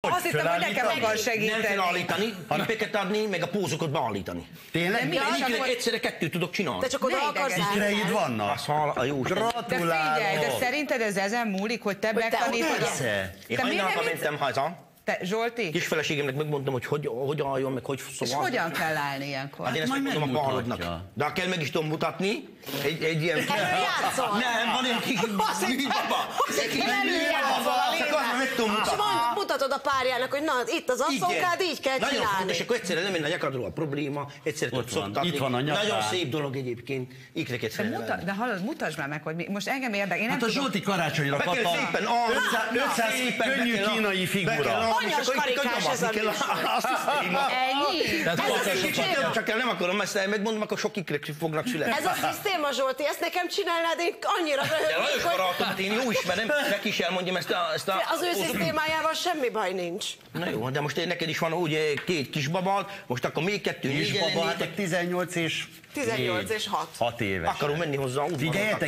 Azt hittem, hogy nekem akar segíteni. Nem felállítani, tippeket adni, meg a pózokat beállítani. Tényleg? Egyszerre kettőt tudok csinálni. Te csak oda akarsz állni. Itt vannak. Gratulálok. De szerinted ez ezen múlik, hogy te megtanítod? Én hajnalba mentem haza. Te, Zsolti? Kisfeleségemnek megmondtam, hogy hogy álljon, meg hogy szóval. És hogyan kell állni ilyenkor? Hát én ezt megmutatom a balodnak. De ha kell, meg is tudom mutatni. Egy ilyen... Nem, van egy kis műbaba. És mutatod a párjának, hogy na, itt az asszonkád, így kell csinálni. Nagyon fontos, és akkor egyszerre nem én a nyakadról a probléma, egyszerre tudsz szoktatni. Itt van a nyakad. Nagyon szép dolog egyébként. Ikreket felvenni. De hallod, mutasd már meg, hogy most engem érdekel. Hát a Zsolti karácsonyra kapta 500 könnyű kínai figura. Anyas karikás ez a műsor. Ennyi? Ez csak nem akarom ezt megmondom, akkor sok ikrek fognak születni. Ez a szisztéma, Zsolti, ezt nekem csinálnád, én annyira röhögnék, hogy... Én jó ismerem, neki is elmondjam ezt a... Az ő szisztémájával semmi baj nincs. Na jó, de most neked is van ugye két kisbabád, most akkor még kettő kisbabád. 18 és... 18 és 6. 6 éves. Akarom menni hozzá.